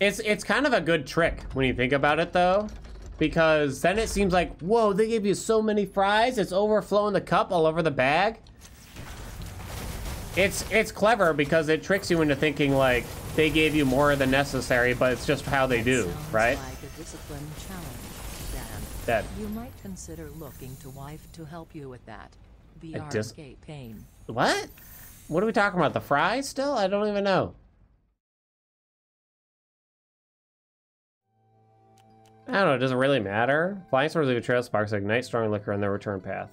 It's kind of a good trick when you think about it, though, because then it seems like, whoa, they gave you so many fries, it's overflowing the cup all over the bag. It's clever because it tricks you into thinking like they gave you more than necessary, but it's just how they do, right? Like a discipline challenge, Dan. That you might consider looking to wife to help you with that. VR pain. What? What are we talking about? The fries still? I don't even know. I don't know, it doesn't really matter. Flying swords leave a trail sparks that ignite strong liquor on their return path.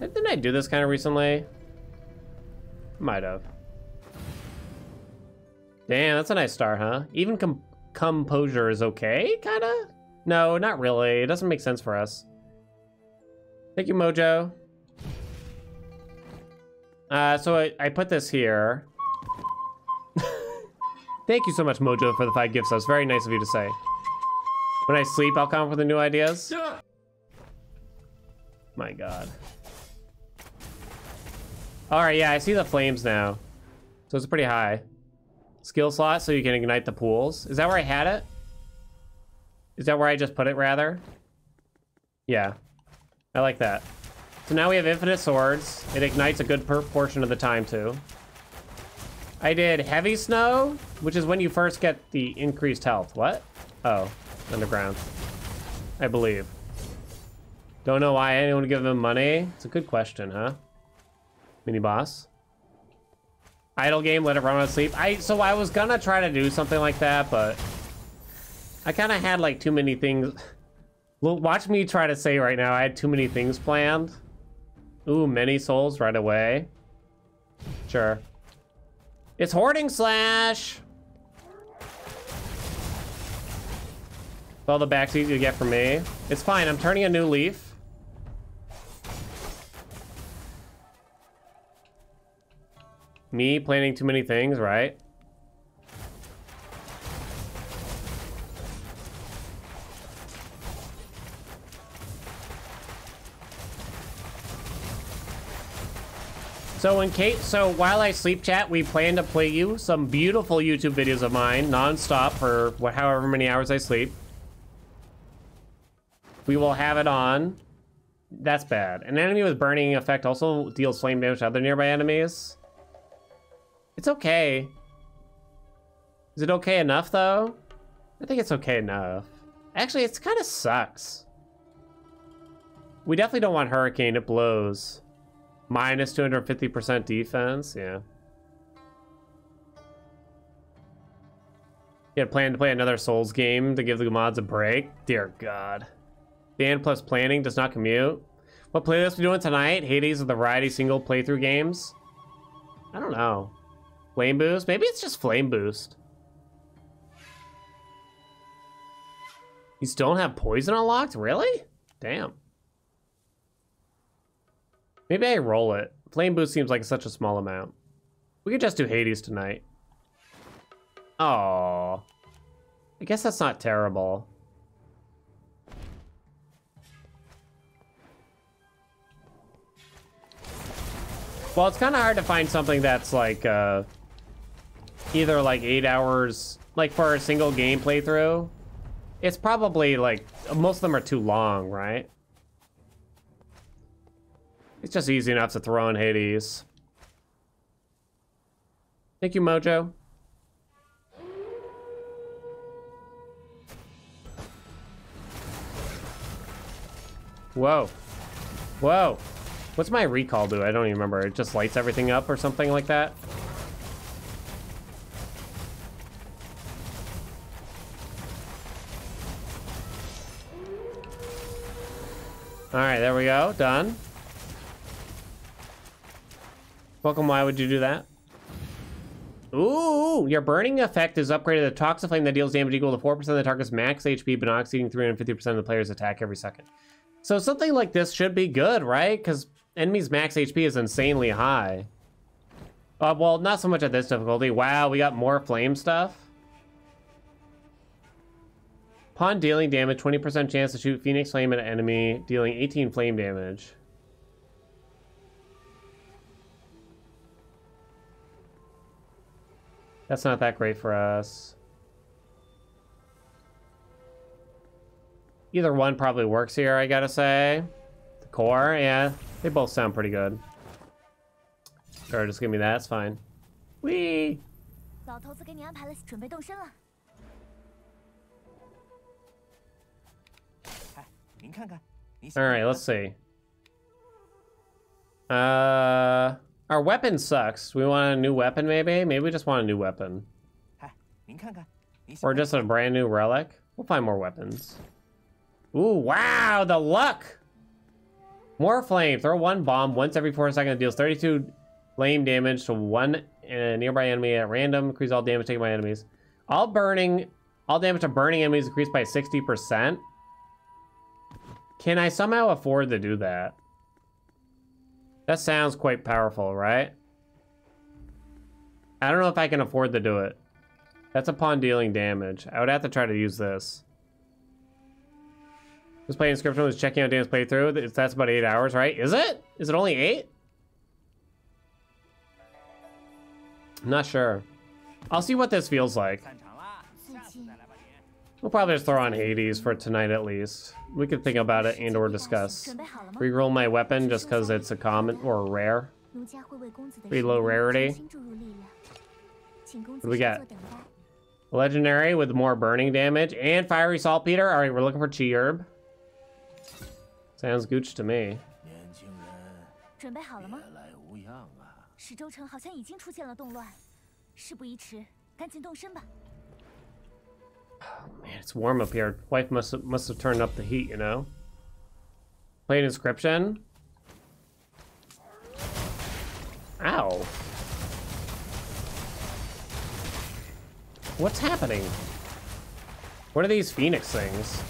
Didn't I do this kind of recently? Might have. Damn, that's a nice star, huh? Even composure is okay, kinda? No, not really. It doesn't make sense for us. Thank you, Mojo. So I put this here. Thank you so much, Mojo, for the 5 gift subs. Very nice of you to say. When I sleep, I'll come up with the new ideas. My God. All right, yeah, I see the flames now. So it's pretty high. Skill slot, so you can ignite the pools. Is that where I had it? Is that where I just put it, rather? Yeah, I like that. So now we have infinite swords. It ignites a good portion of the time, too. I did heavy snow, which is when you first get the increased health. What? Oh, underground, I believe. Don't know why anyone would give him money. It's a good question, huh? Mini boss. Idle game, let it run out of sleep. So I was gonna try to do something like that, but I kind of had like too many things. Watch me try to say right now, I had too many things planned. Ooh, many souls right away. Sure. It's hoarding slash. With all the backseat you get from me. It's fine, I'm turning a new leaf. Me planning too many things, right? So while I sleep, chat, we plan to play you some beautiful YouTube videos of mine nonstop for however many hours I sleep. We will have it on. That's bad. An enemy with burning effect also deals flame damage to other nearby enemies. It's okay. Is it okay enough, though? I think it's okay enough. Actually, it kind of sucks. We definitely don't want Hurricane. It blows. Minus 250% defense, yeah. You had planned to play another Souls game to give the mods a break? Dear God. Dan plus planning does not commute. What playlist are we doing tonight? Hades with a variety of single playthrough games? I don't know. Flame boost? Maybe it's just flame boost. You still don't have poison unlocked? Really? Damn. Maybe I roll it. Flame boost seems like such a small amount. We could just do Hades tonight. Aww. I guess that's not terrible. Well, it's kind of hard to find something that's like either like 8 hours, like for a single game playthrough. It's probably like most of them are too long, right? It's just easy enough to throw in Hades. Thank you, Mojo. Whoa. Whoa. What's my recall do? I don't even remember. It just lights everything up or something like that. All right, there we go. Done. Welcome, why would you do that? Ooh, your burning effect is upgraded to toxic flame that deals damage equal to 4% of the target's max HP, but not exceeding 350% of the player's attack every second. So something like this should be good, right? Because enemies' max HP is insanely high. Well, not so much at this difficulty. Wow, we got more flame stuff. Upon dealing damage, 20% chance to shoot Phoenix Flame at an enemy, dealing 18 flame damage. That's not that great for us. Either one probably works here, I gotta say. The core, yeah. They both sound pretty good. Or just give me that, it's fine. Whee! Alright, let's see. Our weapon sucks. We want a new weapon, maybe? Maybe we just want a new weapon. Or just a brand new relic. We'll find more weapons. Ooh, wow, the luck! More flame. Throw one bomb once every 4 seconds. Deals 32 flame damage to one nearby enemy at random. Increase all damage taken by enemies. All damage to burning enemies increased by 60%. Can I somehow afford to do that? That sounds quite powerful, right? I don't know if I can afford to do it. That's upon dealing damage. I would have to try to use this. This play inscription was checking out Dan's playthrough. That's about 8 hours, right? Is it? Is it only 8? I'm not sure. I'll see what this feels like. We'll probably just throw on Hades for tonight at least. We could think about it and/or discuss. Reroll my weapon just because it's a common or a rare. Pretty low rarity. What do we got? Legendary with more burning damage and fiery saltpeter. All right, we're looking for chi herb. Sounds gooch to me. Oh, man, it's warm up here. Wife must have turned up the heat, you know? Play an inscription. Ow. What's happening? What are these phoenix things?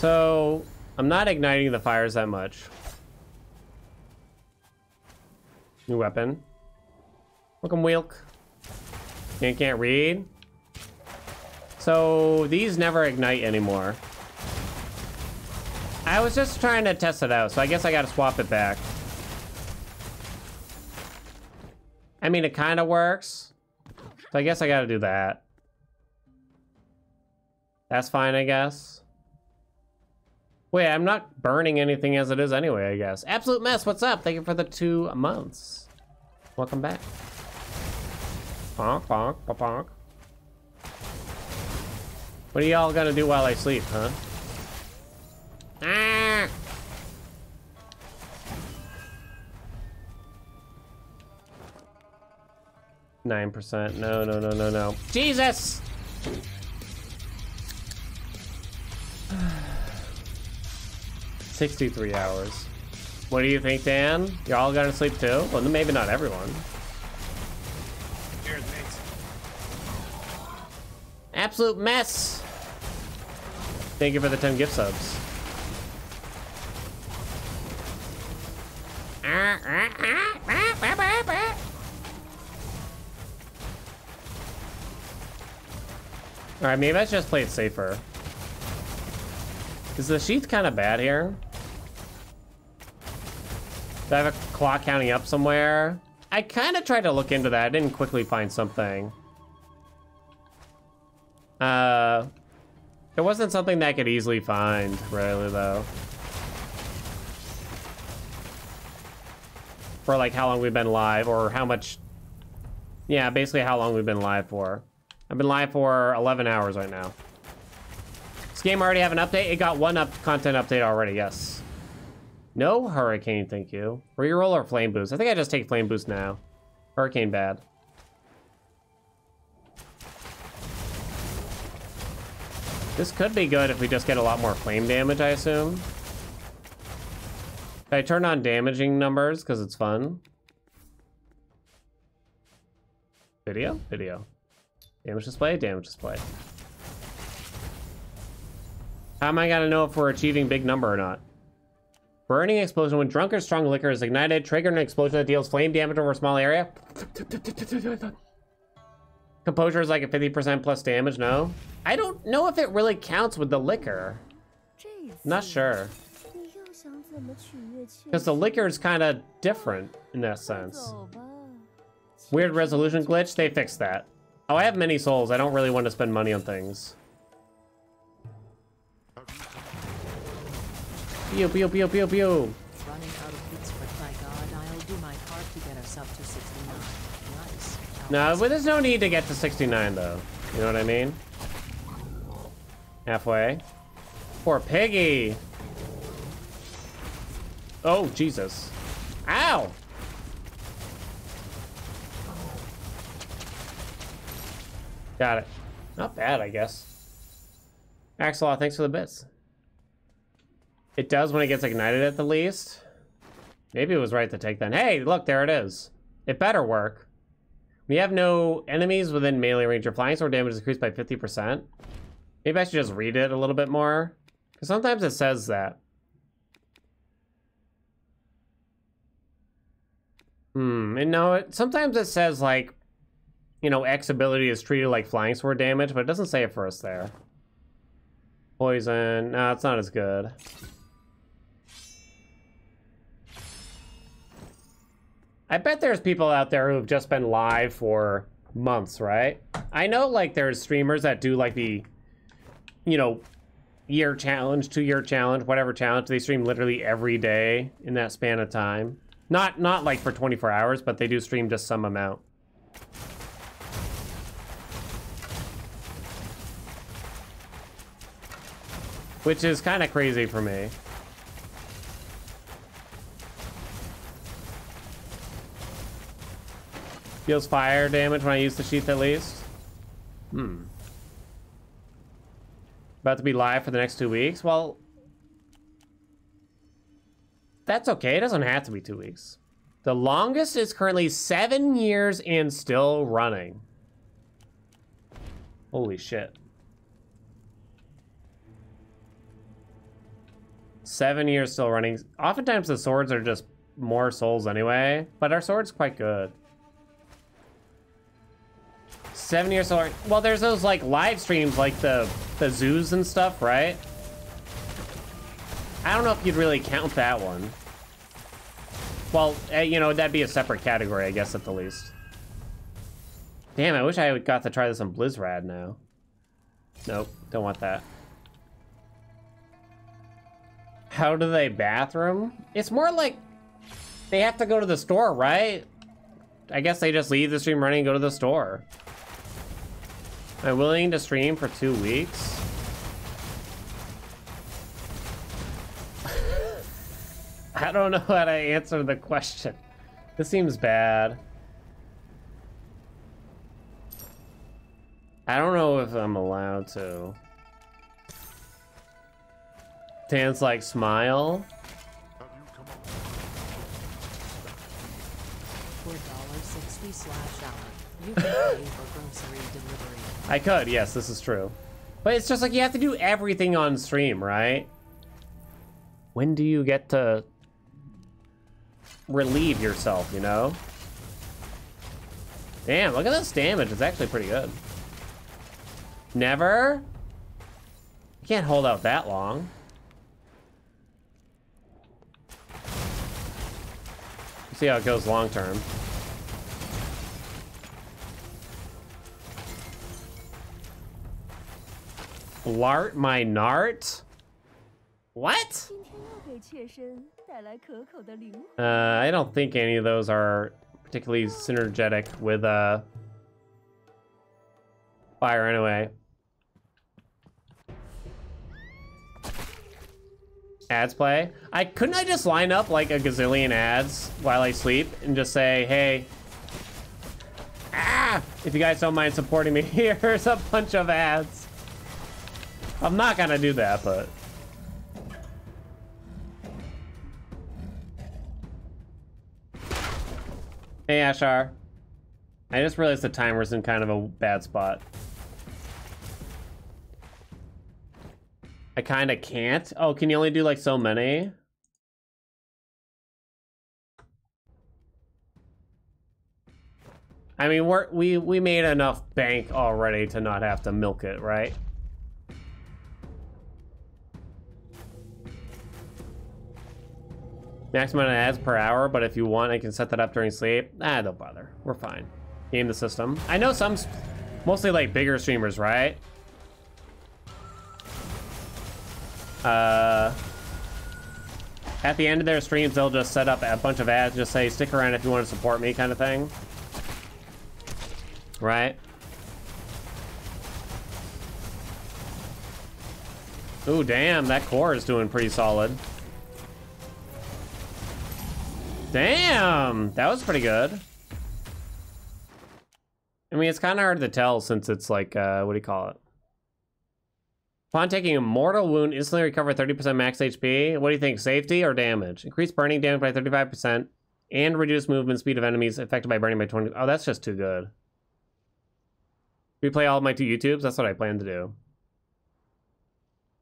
So, I'm not igniting the fires that much. New weapon. Welcome, Wilk. Man can't read. So, these never ignite anymore. I was just trying to test it out, so I guess I gotta swap it back. I mean, it kinda works. So I guess I gotta do that. That's fine, I guess. Wait, I'm not burning anything as it is anyway, I guess. Absolute Mess, what's up? Thank you for the 2 months. Welcome back. Bonk, bonk, bonk, bonk. What are y'all gonna do while I sleep, huh? Ah! %. No, no, no, no, no. Jesus! $63. What do you think, Dan? Y'all gonna sleep too? Well, maybe not everyone. Absolute Mess! Thank you for the 10 gift subs. Alright, maybe I should just play it safer. Is the sheath kind of bad here? Do I have a clock counting up somewhere? I kind of tried to look into that. I didn't quickly find something. It wasn't something that I could easily find, really, though. For, like, how long we've been live, or how much... Yeah, basically how long we've been live for. I've been live for 11 hours right now. This game already have an update? It got one content update already, yes. No hurricane, thank you. Reroll or flame boost? I think I just take flame boost now. Hurricane bad. This could be good if we just get a lot more flame damage, I assume. Should I turn on damaging numbers because it's fun? Video? Video. Damage display? Damage display. How am I gonna know if we're achieving big number or not? Burning explosion. When drunk or strong liquor is ignited, trigger an explosion that deals flame damage over a small area. Composure is like a 50% plus damage, no? I don't know if it really counts with the liquor. Not sure. Because the liquor is kind of different in that sense. Weird resolution glitch, they fixed that. Oh, I have many souls. I don't really want to spend money on things. Pew, pew, pew, pew, pew. Running out of bits for my god, I'll do my part to get us up to 69. Nice. No, well, there's no need to get to 69, though. You know what I mean? Halfway. Poor piggy. Oh, Jesus. Ow! Got it. Not bad, I guess. Axelot, thanks for the bits. It does when it gets ignited at the least. Maybe it was right to take that. Hey, look, there it is. It better work. We have no enemies within melee range. Your flying sword damage is increased by 50%. Maybe I should just read it a little bit more. Because sometimes it says that. And no, sometimes it says, like, you know, X ability is treated like flying sword damage, but it doesn't say it for us there. Poison. No, it's not as good. I bet there's people out there who've just been live for months, right? I know, like, there's streamers that do, like, the, you know, year challenge, 2 year challenge, whatever challenge. They stream literally every day in that span of time. Not like for 24 hours, but they do stream just some amount. Which is kind of crazy for me. Deals fire damage when I use the sheath at least. About to be live for the next 2 weeks. Well, that's okay. It doesn't have to be 2 weeks. The longest is currently 7 years and still running. Holy shit. 7 years still running. Oftentimes the swords are just more souls anyway, but our sword's quite good. 7 years still running. Well, there's those, like, live streams, like the zoos and stuff, right? I don't know if you'd really count that one. Well, you know, that'd be a separate category, I guess, at the least. Damn, I wish I got to try this on Blizzrad now. Nope, don't want that. How do they bathroom? It's more like they have to go to the store, right? I guess they just leave the stream running and go to the store. Am I willing to stream for 2 weeks? I don't know how to answer the question. This seems bad. I don't know if I'm allowed to. Tan's like, smile. I could, yes, this is true. But it's just like, you have to do everything on stream, right? When do you get to relieve yourself, you know? Damn, look at this damage. It's actually pretty good. Never? You can't hold out that long. We'll see how it goes long term. Lart my nart? What? I don't think any of those are particularly synergetic with fire anyway. Ads play. Couldn't I just line up like a gazillion ads while I sleep and just say, hey, if you guys don't mind supporting me, here's a bunch of ads. I'm not gonna do that, but. Hey, Ashar. I just realized the timer's in kind of a bad spot. I kind of can't. Oh, can you only do like so many? I mean, we made enough bank already to not have to milk it, right? Maximum ads per hour, but if you want, I can set that up during sleep. Ah, don't bother. We're fine. Game the system. I know some, mostly like bigger streamers, right? At the end of their streams, they'll just set up a bunch of ads, just say, stick around if you want to support me kind of thing. Right? Ooh, damn, that core is doing pretty solid. Damn, that was pretty good. I mean, it's kind of hard to tell since it's like, what do you call it? Upon taking a mortal wound, instantly recover 30% max HP. What do you think, safety or damage? Increase burning damage by 35% and reduce movement speed of enemies affected by burning by 20. Oh, that's just too good. Replay all of my 2 YouTubes? That's what I plan to do.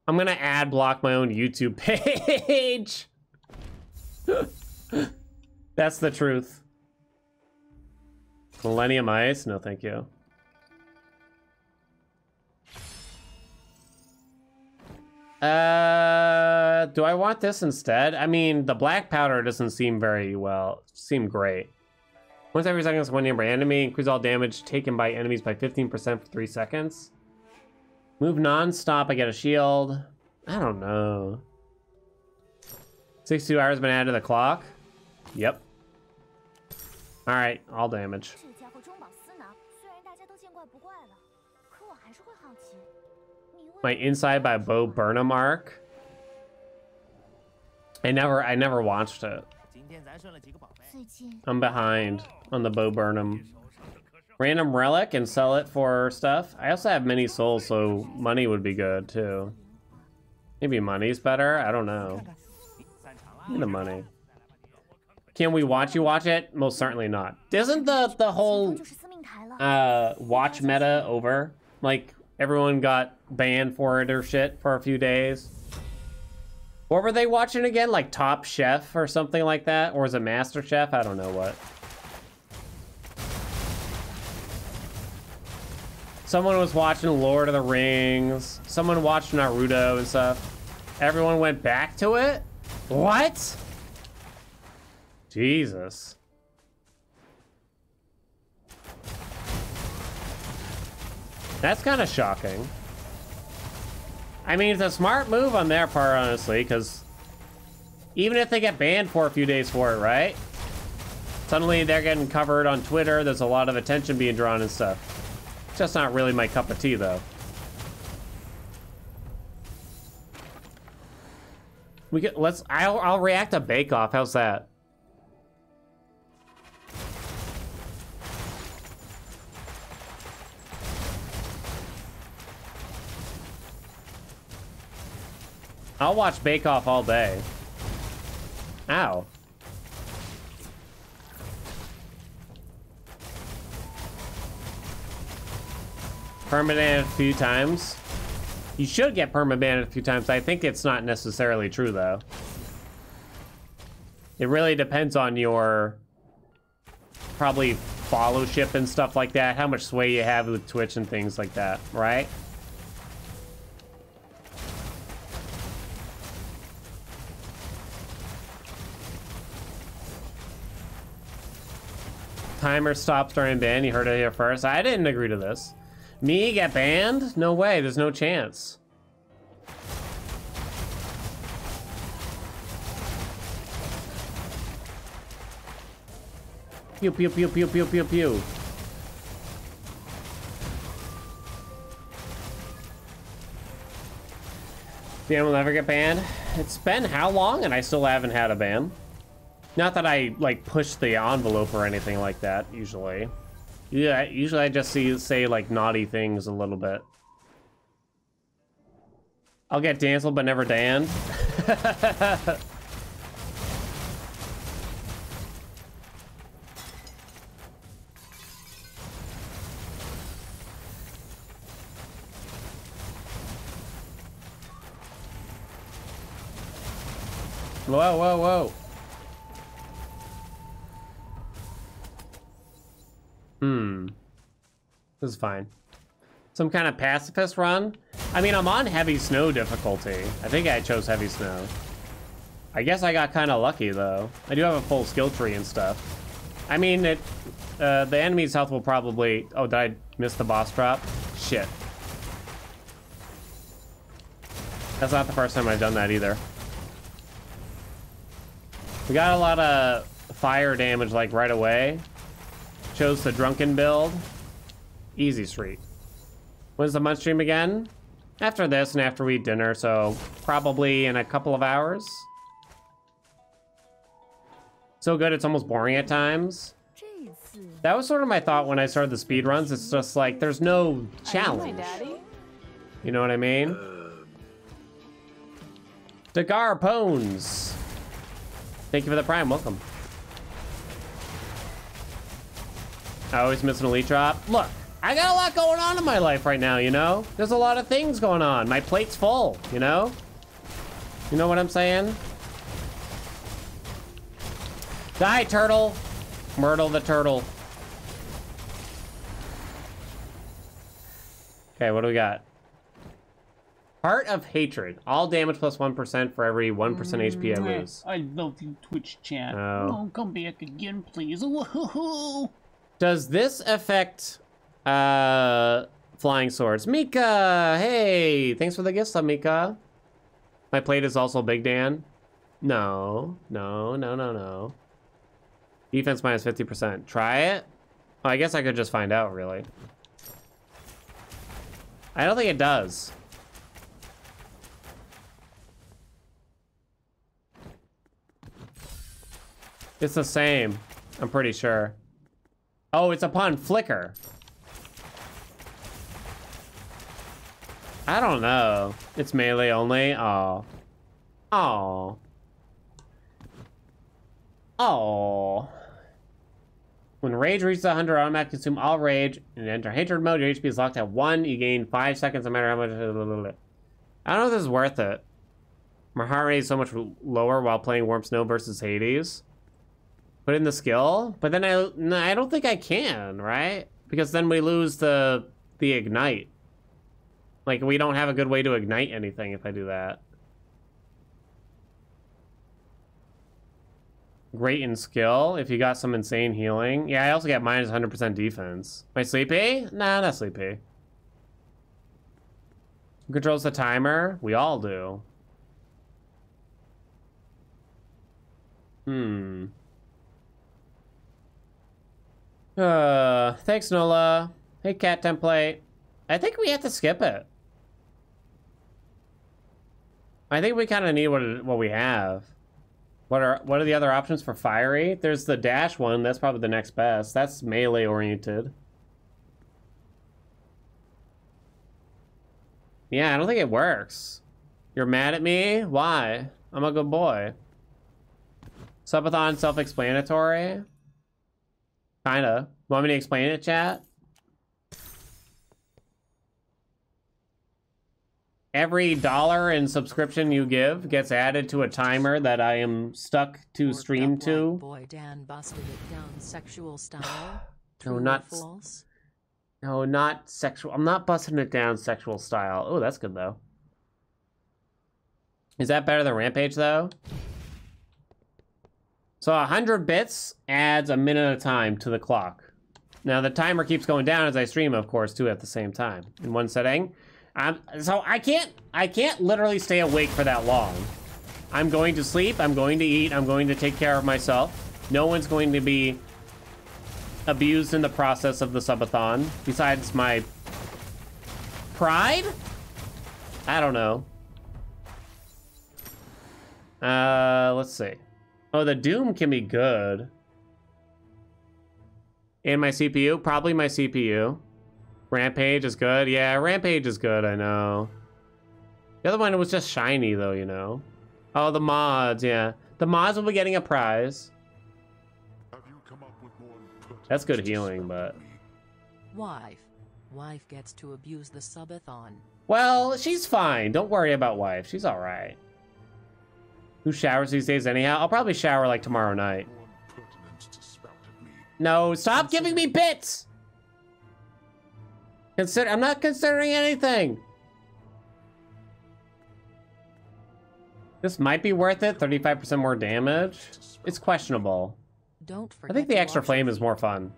I'm gonna ad block my own YouTube page. That's the truth. Millennium Ice? No, thank you. Do I want this instead? I mean, the black powder doesn't seem very well, seem great. Once every second, one number enemy, increase all damage taken by enemies by 15% for 3 seconds. Move non-stop, I get a shield. I don't know. 62 hours been added to the clock. Yep. All right, all damage. My Inside by Bo Burnham arc. I never watched it. I'm behind on the Bo Burnham. Random relic and sell it for stuff. I also have many souls, so money would be good too. Maybe money's better, I don't know. Give me the money. Can we watch you watch it? Most certainly not. Isn't the whole watch meta over? Like, everyone got banned for it or shit for a few days. What were they watching again? Like Top Chef or something like that? Or is it Master Chef? I don't know what. Someone was watching Lord of the Rings. Someone watched Naruto and stuff. Everyone went back to it? What? Jesus. That's kind of shocking. I mean, it's a smart move on their part, honestly, because even if they get banned for a few days for it, right? Suddenly they're getting covered on Twitter. There's a lot of attention being drawn and stuff. It's just not really my cup of tea, though. We could, let's, I'll react to Bake Off. How's that? I'll watch Bake Off all day. Ow. Permaban a few times. You should get permaban a few times. I think it's not necessarily true though. It really depends on your probably followership and stuff like that, how much sway you have with Twitch and things like that, right? Timer stops during ban, you heard it here first. I didn't agree to this. Me get banned? No way, there's no chance. Pew, pew, pew, pew, pew, pew, pew. Damn, we'll never get banned. It's been how long and I still haven't had a ban. Not that I like push the envelope or anything like that, usually. Yeah, usually I just say like naughty things a little bit. I'll get danceled but never danned. Whoa, whoa, whoa. This is fine. Some kind of pacifist run? I mean, I'm on heavy snow difficulty. I think I chose heavy snow. I guess I got kind of lucky, though. I do have a full skill tree and stuff. I mean, it, the enemy's health will probably... Oh, did I miss the boss drop? Shit. That's not the first time I've done that, either. We got a lot of fire damage, like, right away. Chose the drunken build. Easy street. When's the munch stream again? After this and after we eat dinner, so probably in a couple of hours. So good, it's almost boring at times. That was sort of my thought when I started the speedruns. It's just like, there's no challenge. You know what I mean? Dagar Pones. Thank you for the prime, welcome. I always miss an elite drop. Look, I got a lot going on in my life right now, you know? There's a lot of things going on. My plate's full, you know? You know what I'm saying? Die, turtle! Myrtle the turtle. Okay, what do we got? Heart of Hatred. All damage plus 1% for every 1% HP I lose. I love you, Twitch chat. Oh, come back again, please. Does this affect flying swords? Mika! Hey! Thanks for the gift sub, Mika. My plate is also Big Dan. No. No, no, no, no. Defense minus 50%. Try it? Well, I guess I could just find out, really. I don't think it does. It's the same, I'm pretty sure. Oh, it's upon flicker. I don't know. It's melee only. Oh. Oh. Oh. When rage reaches 100, automatic consume all rage and enter hatred mode. Your HP is locked at 1. You gain 5 seconds, no matter how much. I don't know if this is worth it. My heart rate is so much lower while playing Warm Snow versus Hades. Put in the skill, but then I don't think I can, right? Because then we lose the ignite. Like, we don't have a good way to ignite anything if I do that. Great in skill if you got some insane healing. Yeah, I also get minus 100% defense. Am I sleepy? Nah, not sleepy. Who controls the timer? We all do. Hmm. Thanks, Nola. Hey, cat template. I think we have to skip it. I think we kind of need what we have. What are the other options for fiery? There's the dash one. That's probably the next best. That's melee oriented. Yeah, I don't think it works. You're mad at me? Why? I'm a good boy. Subathon self-explanatory. Kinda. Want me to explain it, chat? Every $1 in subscription you give gets added to a timer that I am stuck to stream to. Boy, Dan busted it down sexual style. No, not false. No, not sexual. I'm not busting it down sexual style. Oh, that's good though. Is that better than Rampage though? So 100 bits adds a minute of time to the clock. Now the timer keeps going down as I stream, of course, too, at the same time in one setting. So I can't literally stay awake for that long. I'm going to sleep, I'm going to eat, I'm going to take care of myself. No one's going to be abused in the process of the subathon, besides my pride? I don't know. Let's see. Oh, the Doom can be good. And my CPU? Probably my CPU. Rampage is good. Yeah, Rampage is good, I know. The other one was just shiny, though, you know. Oh, the mods, yeah. The mods will be getting a prize. That's good healing, but... Wife gets to abuse the subathon. Well, she's fine. Don't worry about wife. She's all right. Who showers these days anyhow? I'll probably shower like tomorrow night. No, stop giving me bits! I'm not considering anything! This might be worth it. 35% more damage. It's questionable. Don't forget. I think the extra flame is more fun.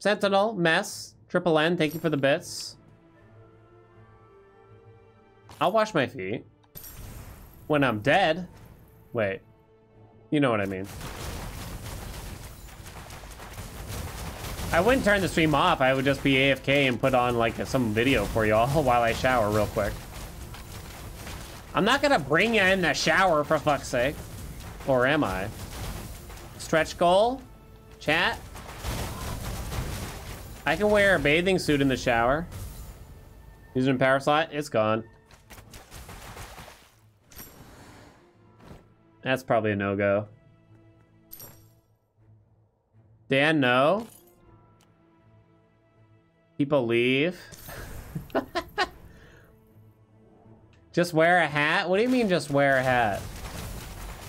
Sentinel, mess. Triple N, thank you for the bits. I'll wash my feet. When I'm dead. Wait. You know what I mean. I wouldn't turn the stream off. I would just be AFK and put on like some video for y'all while I shower real quick. I'm not gonna bring you in the shower for fuck's sake. Or am I? Stretch goal? Chat? I can wear a bathing suit in the shower. Using a power slot, it's gone. That's probably a no-go. Dan, no. People leave. Just wear a hat? What do you mean just wear a hat?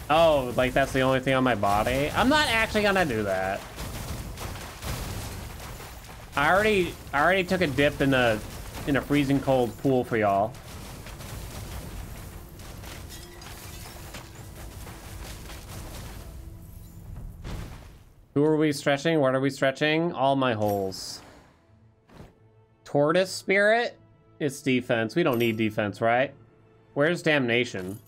Oh, like that's the only thing on my body? I'm not actually gonna do that. I already took a dip in a freezing cold pool for y'all. Who are we stretching? What are we stretching? All my holes. Tortoise spirit? It's defense. We don't need defense, right? Where's damnation?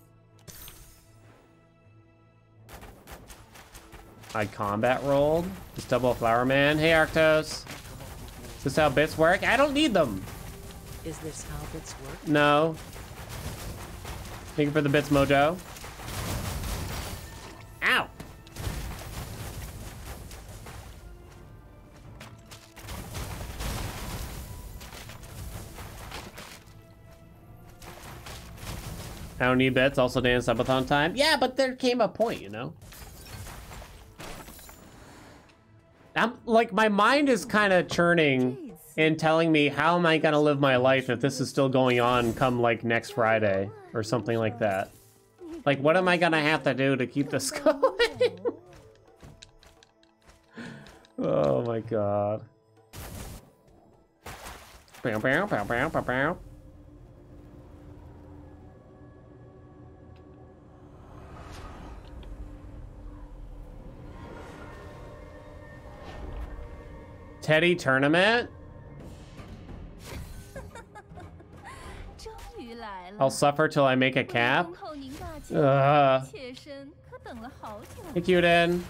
I combat rolled. Just double flower man. Hey Arctos. Is this how bits work? I don't need them. Is this how bits work? No. Thank you for the bits, Mojo. Ow! I don't need bits. Also, Dan subathon time. Yeah, but there came a point, you know? I'm like, my mind is kind of churning and telling me, how am I going to live my life if this is still going on come like next Friday or something like that? Like, what am I going to have to do to keep this going? Oh my God. Bow, bow, bow, bow, bow, bow. Teddy tournament? I'll suffer till I make a cap. Hey, Kyuden.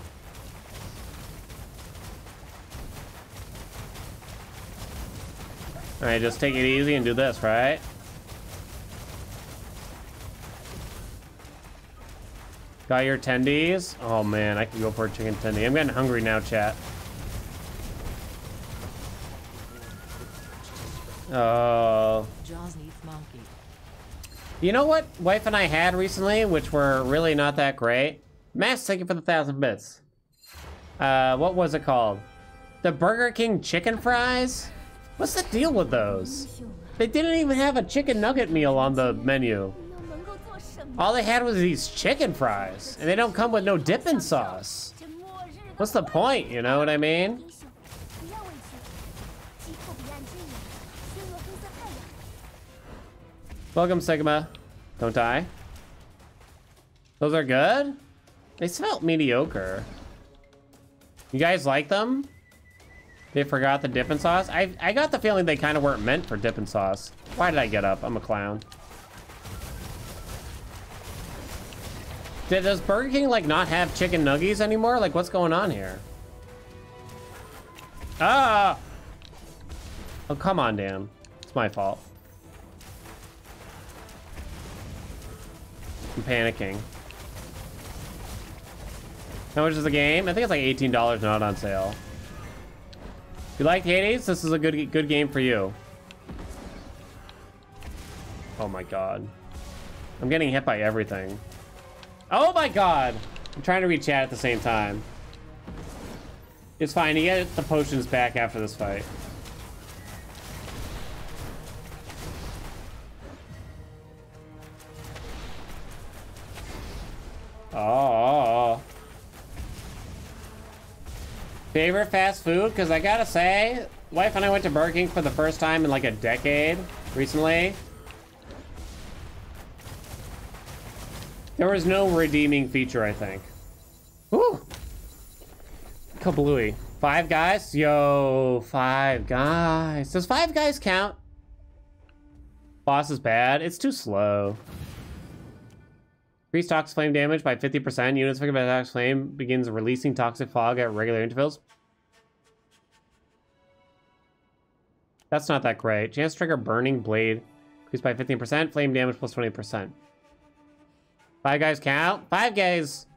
All right, just take it easy and do this, right? Got your tendies? Oh man, I could go for a chicken tendy. I'm getting hungry now, chat. Oh. You know what wife and I had recently, which were really not that great? Mass, thank you for the 1,000 bits. What was it called? The Burger King chicken fries? What's the deal with those? They didn't even have a chicken nugget meal on the menu. All they had was these chicken fries, and they don't come with no dipping sauce. What's the point, you know what I mean? Welcome, Sigma. Don't die. Those are good? They smelled mediocre. You guys like them? They forgot the dipping sauce? I got the feeling they kind of weren't meant for dipping sauce. Why did I get up? I'm a clown. Does Burger King like not have chicken nuggies anymore? Like what's going on here? Ah! Oh, come on, Dan. It's my fault. I'm panicking. How much is the game? I think it's like $18, not on sale. If you like Hades, this is a good game for you. Oh my God. I'm getting hit by everything. Oh my God. I'm trying to read chat at the same time. It's fine, you get the potions back after this fight. Oh. Favorite fast food? Because I gotta say, wife and I went to Burger King for the first time in like a decade recently. There was no redeeming feature, I think. Ooh! Kablooey. Five Guys? Yo, Five Guys. Does Five Guys count? Boss is bad. It's too slow. Increase toxic flame damage by 50%. Units affected by toxic flame begins releasing toxic fog at regular intervals. That's not that great. Chance to trigger burning blade increased by 15%. Flame damage plus 20%. Five Guys count? Five Guys.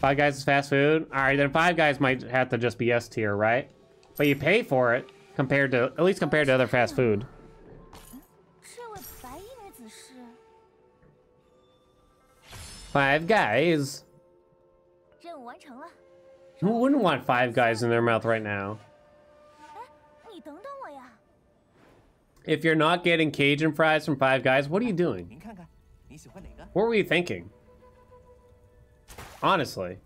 Five Guys is fast food. All right, then Five Guys might have to just be S tier, right? But you pay for it compared to, at least compared to other fast food. Five Guys. Who wouldn't want Five Guys in their mouth right now? If you're not getting Cajun fries from Five Guys, what are you doing? What were you thinking? Honestly,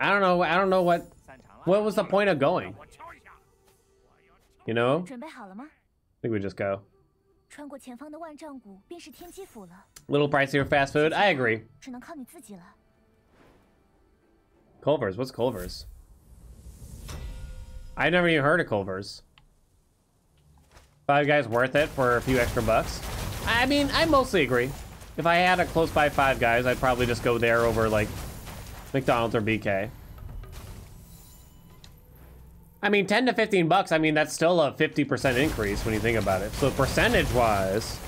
I don't know what was the point of going? You know? I think we just go. Little pricey for fast food. I agree. Culver's. What's Culver's? I never even heard of Culver's. Five Guys worth it for a few extra bucks. I mean, I mostly agree. If I had a close by Five Guys, I'd probably just go there over like McDonald's or BK. I mean, 10 to 15 bucks, I mean, that's still a 50% increase when you think about it. So percentage-wise,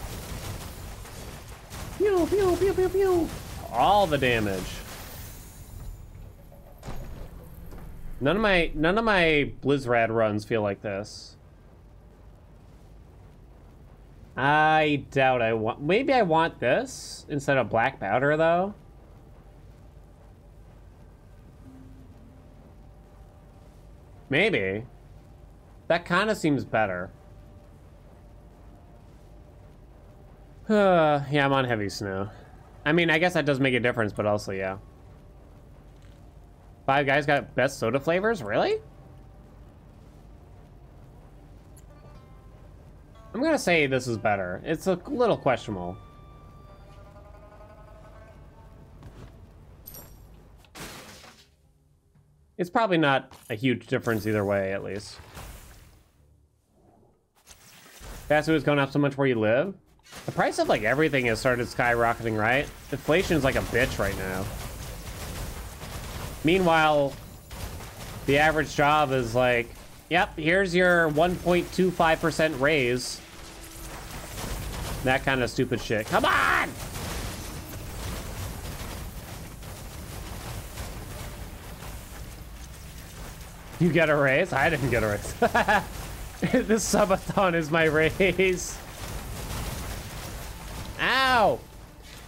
pew, pew, pew, pew, pew, all the damage. None of my Blizzrad runs feel like this. I doubt I want, maybe I want this instead of black powder though. Maybe. That kind of seems better. Yeah, I'm on heavy snow. I mean, I guess that does make a difference, but also, yeah. Five Guys got best soda flavors? Really? I'm gonna say this is better. It's a little questionable. It's probably not a huge difference either way, at least. Fast food is going up so much where you live. The price of like everything has started skyrocketing, right? Inflation is like a bitch right now. Meanwhile, the average job is like, yep, here's your 1.25% raise. That kind of stupid shit. Come on! You get a raise? I didn't get a raise. This subathon is my raise. Ow!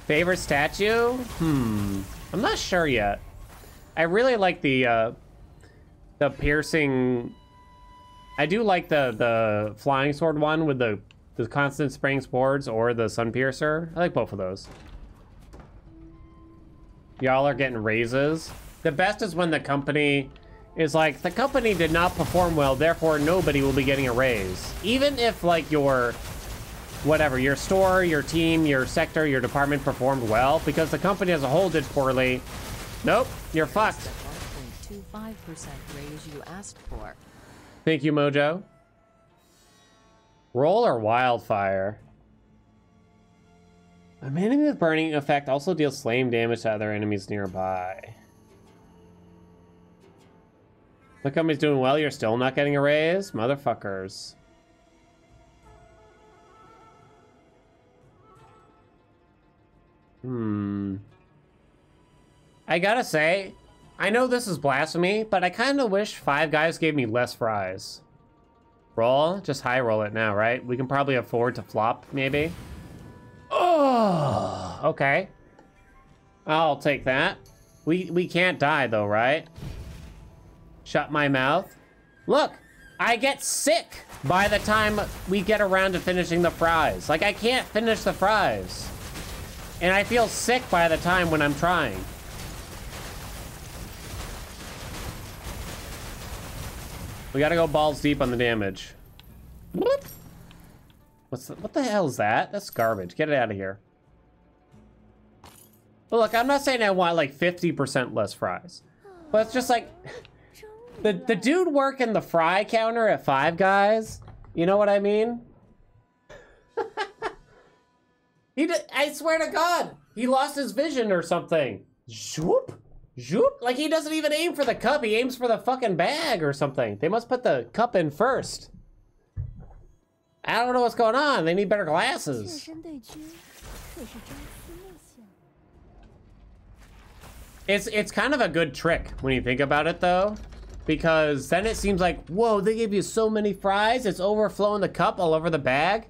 Favorite statue? I'm not sure yet. I really like the piercing. I do like the flying sword one with the constant spraying swords, or the sun piercer. I like both of those. Y'all are getting raises. The best is when the company is like, the company did not perform well, therefore nobody will be getting a raise. Even if like your, whatever, your store, your team, your sector, your department performed well, because the company as a whole did poorly, nope, you're fucked. 1.25% raise you asked for. Thank you, Mojo. Roll or wildfire? A man with burning effect also deals flame damage to other enemies nearby. The company's doing well, you're still not getting a raise? Motherfuckers. I gotta say, I know this is blasphemy, but I kinda wish Five Guys gave me less fries. Roll? Just high roll it now, right? We can probably afford to flop, maybe? Oh, okay. I'll take that. We can't die though, right? Shut my mouth. Look, I get sick by the time we get around to finishing the fries. Like, I can't finish the fries. And I feel sick by the time when I'm trying. We gotta go balls deep on the damage. Whoop. What the hell is that? That's garbage. Get it out of here. But look, I'm not saying I want like 50% less fries, but it's just like the dude working the fry counter at Five Guys. You know what I mean? He did, I swear to God, he lost his vision or something. Zoop, zoop. Like he doesn't even aim for the cup. He aims for the fucking bag or something. They must put the cup in first. I don't know what's going on. They need better glasses. It's kind of a good trick when you think about it though, because then it seems like, whoa, they gave you so many fries, it's overflowing the cup all over the bag.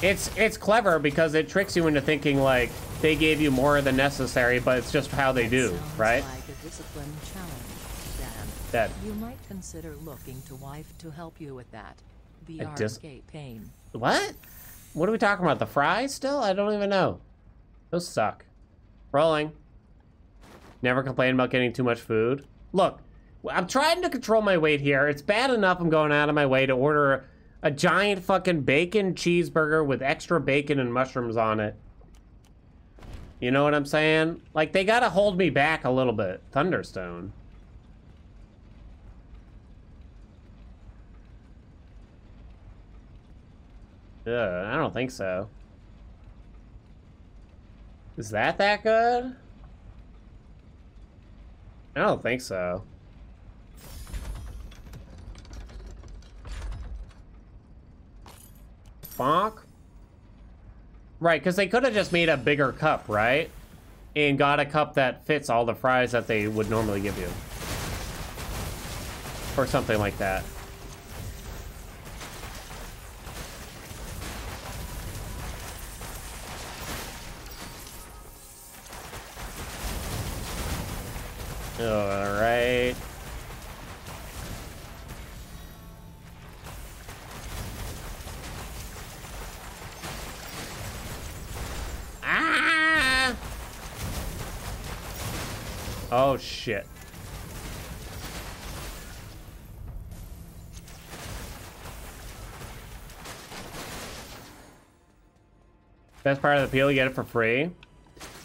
It's clever because it tricks you into thinking like they gave you more than necessary, but it's just how they do, right? Like a discipline challenge, Dan. You might consider looking to wife to help you with that. Pain. What? What are we talking about? The fries still? I don't even know. Those suck. Rolling. Never complain about getting too much food. Look, I'm trying to control my weight here. It's bad enough I'm going out of my way to order a giant fucking bacon cheeseburger with extra bacon and mushrooms on it. You know what I'm saying? Like, they gotta hold me back a little bit. Thunderstone. Ugh, I don't think so. Is that good? I don't think so. Bonk. Right, because they could have just made a bigger cup, right? And got a cup that fits all the fries that they would normally give you. Or something like that. All right. Ah! Oh shit. Best part of the appeal, you get it for free.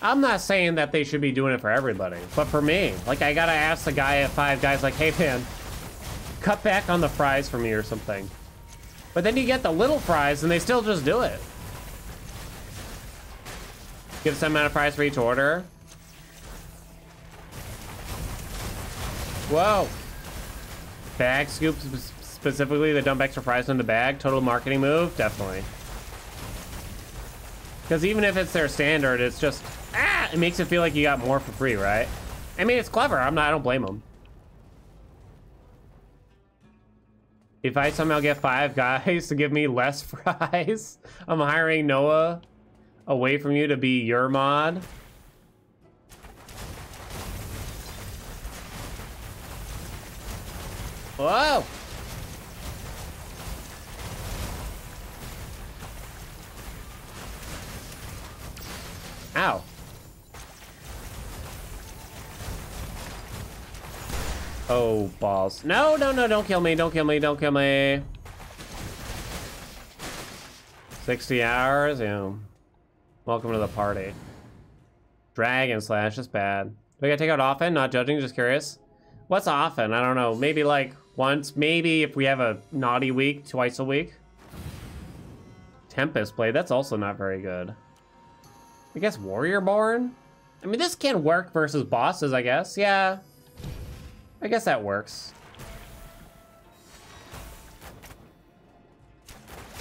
I'm not saying that they should be doing it for everybody, but for me, like I gotta ask the guy at Five Guys, like, hey man, cut back on the fries for me or something. But then you get the little fries and they still just do it. Give some amount of fries for each order. Whoa. Bag scoops, specifically they dump extra fries in the bag. Total marketing move, definitely. Because even if it's their standard, it's just, ah, it makes it feel like you got more for free, right? I mean, it's clever. I don't blame them. If I somehow get Five Guys to give me less fries, I'm hiring Noah away from you to be your mod. Whoa. Ow. Oh, balls. No, no, no, don't kill me, don't kill me, don't kill me. 60 hours, yeah. Welcome to the party. Dragon Slash is bad. We gotta take out often, not judging, just curious. What's often? I don't know, maybe like once, maybe if we have a naughty week, twice a week. Tempest Blade, that's also not very good. I guess Warriorborn? I mean, this can work versus bosses, I guess. Yeah, I guess that works.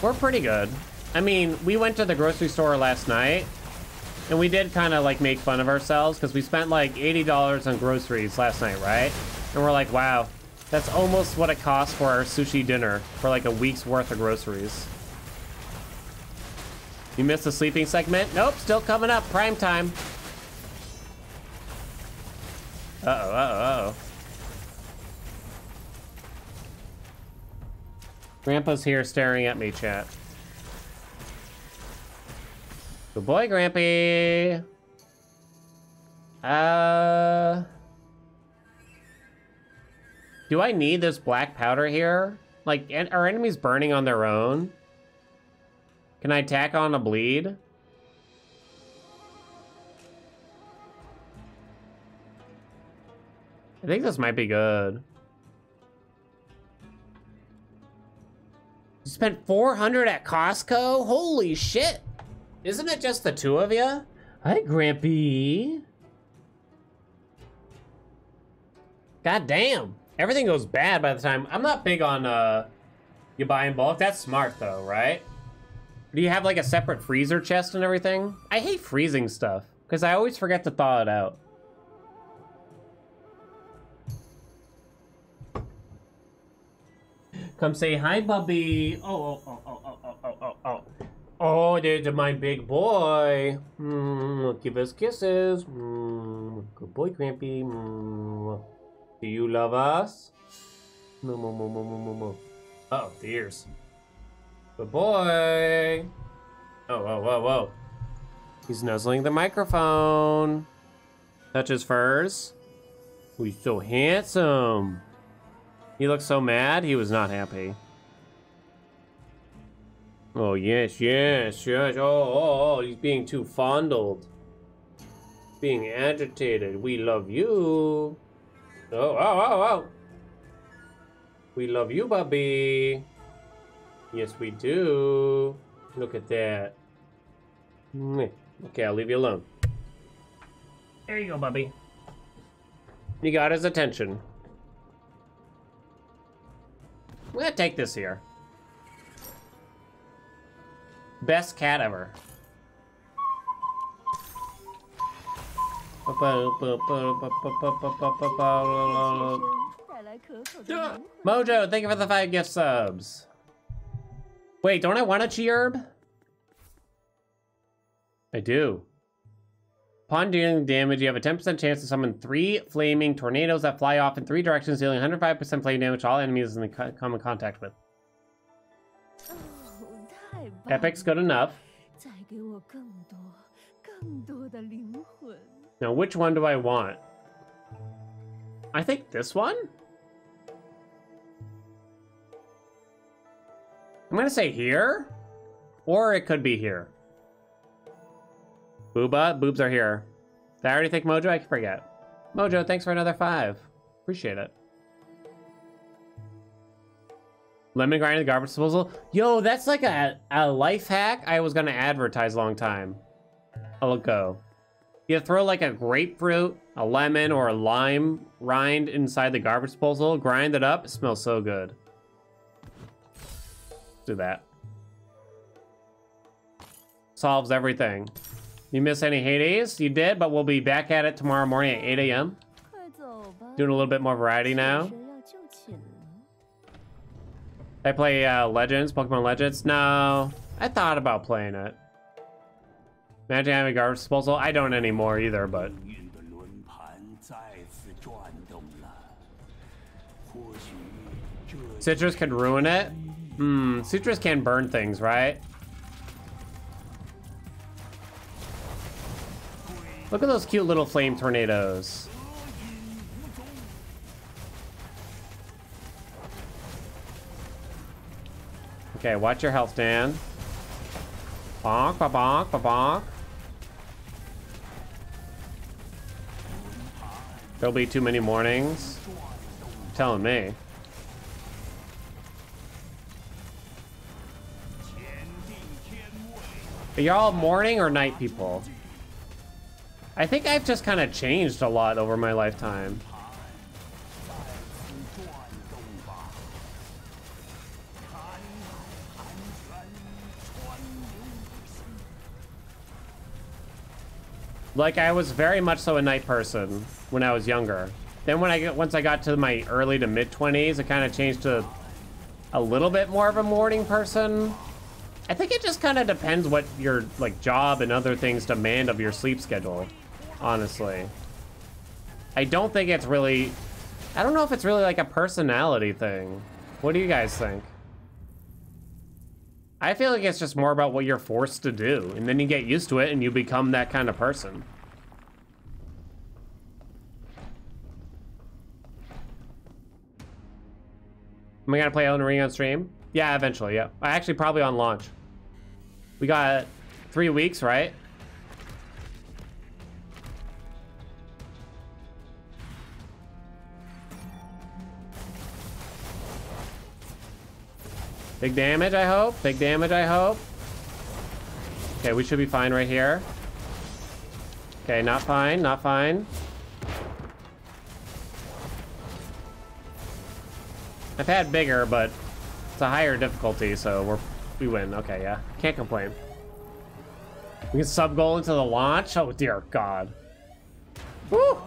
We're pretty good. I mean, we went to the grocery store last night and we did kind of like make fun of ourselves because we spent like $80 on groceries last night, right? And we're like, wow, that's almost what it costs for our sushi dinner for like a week's worth of groceries. You missed the sleeping segment? Nope, still coming up, prime time. Uh-oh, uh-oh, uh-oh. Grandpa's here staring at me, chat. Good boy, Grampy. Do I need this black powder here? Like, are enemies burning on their own? Can I tack on a bleed? I think this might be good. You spent $400 at Costco? Holy shit! Isn't it just the two of you? Hi, Grampy. God damn. Everything goes bad by the time. I'm not big on you buy in bulk. That's smart though, right? Do you have like a separate freezer chest and everything? I hate freezing stuff because I always forget to thaw it out. Come say hi, Bubby. Oh, there's my big boy. Give us kisses. Good boy, Grampy. Do you love us? Uh oh, the ears. Good boy. Oh, whoa, whoa, whoa. He's nuzzling the microphone. Touch his furs. Oh, he's so handsome. He looked so mad, he was not happy. Oh, yes, yes, yes. Oh, he's being too fondled. Being agitated. We love you. Oh, oh, oh, oh. We love you, Bubby. Yes, we do. Look at that. Okay, I'll leave you alone. There you go, Bubby. You got his attention. I'm gonna take this here. Best cat ever. Mojo, thank you for the 5 gift subs. Wait, don't I want a Chierb? I do. Upon dealing damage, you have a 10% chance to summon 3 flaming tornadoes that fly off in 3 directions, dealing 105% flame damage to all enemies in the common contact with. Epic's good enough. Now, which one do I want? I think this one? I'm gonna say here, or it could be here. Booba, boobs are here. Did I already think Mojo? I forget. Mojo, thanks for another 5. Appreciate it. Lemon grind at the garbage disposal. Yo, that's like a life hack I was gonna advertise a long time ago. You throw like a grapefruit, a lemon, or a lime rind inside the garbage disposal, grind it up, it smells so good. Do that. Solves everything. You miss any Hades? You did, but we'll be back at it tomorrow morning at 8 a.m. Doing a little bit more variety now. I play Legends, Pokemon Legends. No, I thought about playing it. Imagine having a garbage disposal. I don't anymore either, but. Citrus could ruin it. Citrus can burn things, right? Look at those cute little flame tornadoes. Okay, watch your health, Dan. Bonk, ba bonk, ba bonk. There'll be too many mornings. You're telling me. Are y'all morning or night people? I think I've just kind of changed a lot over my lifetime. Like, I was very much so a night person when I was younger. Then once I got to my early to mid-20s, it kind of changed to a little bit more of a morning person. I think it just kind of depends what your, like, job and other things demand of your sleep schedule, honestly. I don't think it's really... I don't know if it's really, like, a personality thing. What do you guys think? I feel like it's just more about what you're forced to do, and then you get used to it and you become that kind of person. Am I gonna play Elden Ring on stream? Yeah, eventually, yeah. Actually, probably on launch. We got 3 weeks, right? Big damage, I hope. Big damage, I hope. Okay, we should be fine right here. Okay, not fine, not fine. I've had bigger, but it's a higher difficulty, so we win. Okay, yeah. Can't complain. We can sub-goal into the launch? Oh, dear God. Woo!